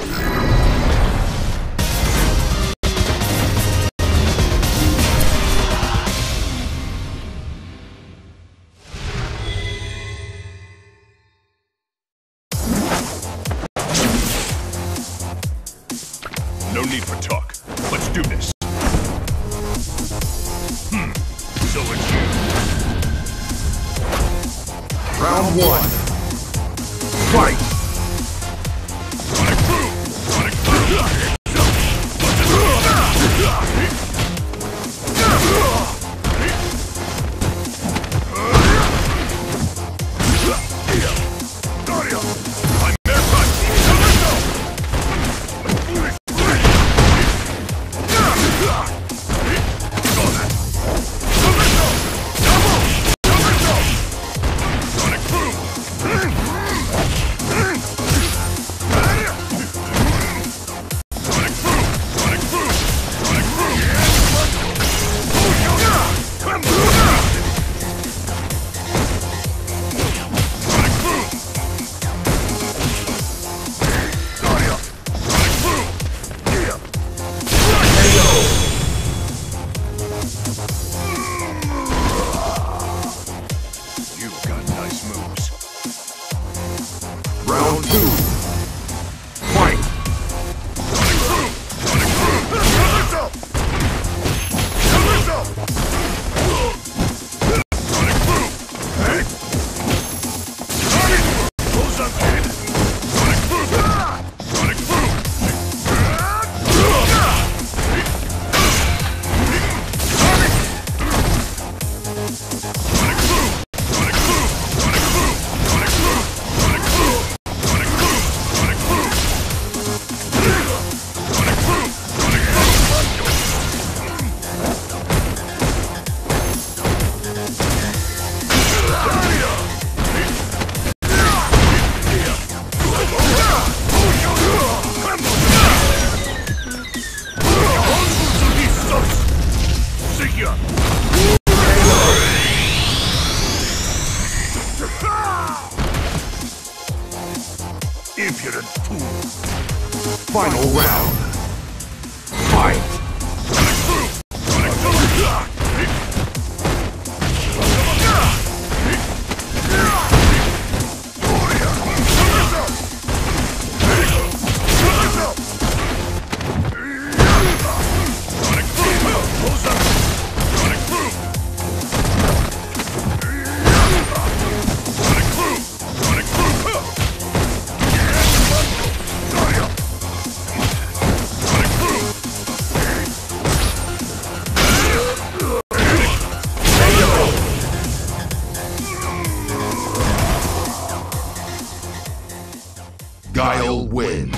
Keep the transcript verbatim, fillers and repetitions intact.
No need for talk. Let's do this. Hmm. So it's you. Round one. Fight! On a crew! On a crew! I'm there, buddy! Impudent fool. Final round. Fight! Guile wins.